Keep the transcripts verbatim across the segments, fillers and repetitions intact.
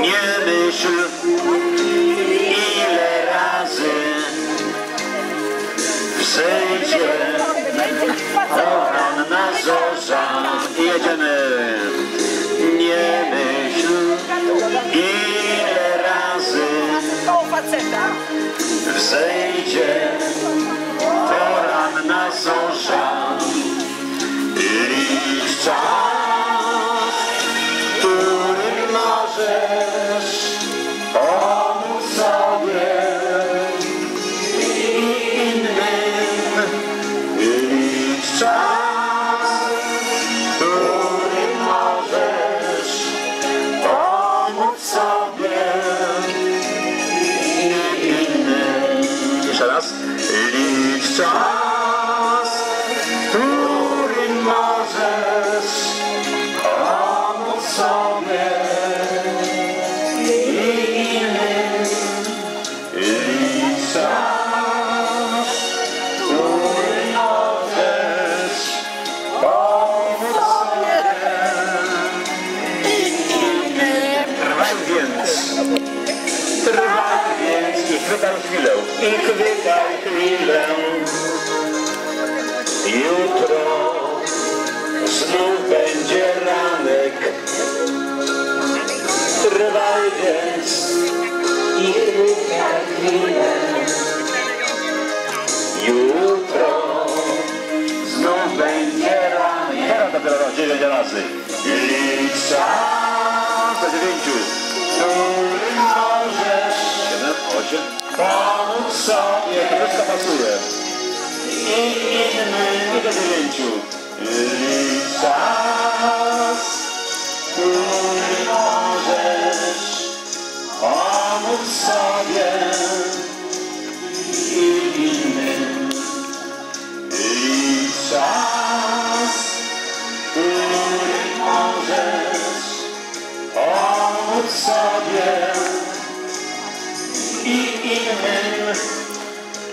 Nie myśl, ile razy przyjdzie Anna Zosa. Jedziemy. Nie myśl, ile razy wzejdzie Anna Zosa. Licz czas, który możesz pomóc sobie i innym. Licz czas, który możesz pomóc sobie i innym. Jeszcze raz. Licz czas, chwytam chwilę i chwytam chwilę. Jutro znów będzie ranek. Trwaj więc i chwytaj chwilę. Jutro znów będzie ranek. Teraz dopiero raz, dziewięć razy. Licz czas do dziewięciu. Który możesz siedem, osiem. Pomóż sobie i innym do dziewięciu. Licz czas, który możesz pomóc sobie i innym. Licz czas, który możesz pomóc sobie i innym.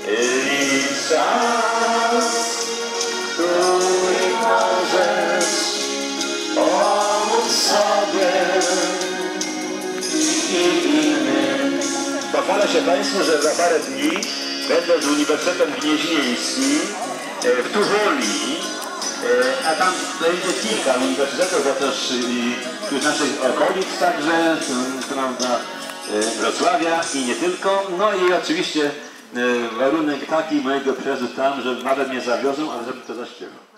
Licz czas, który możesz pomóc sobie i innym. Pochwalę się Państwu, że za parę dni będę z Uniwersytetem Gnieźnieńskim w Tuwoli, a tam będzie kilka uniwersytetów, a też i w naszych okolic także, prawda, Wrocławia i nie tylko. No i oczywiście warunek taki mojego przeżycia tam, że nawet mnie zawiozą, ale żeby to zaśpiewał.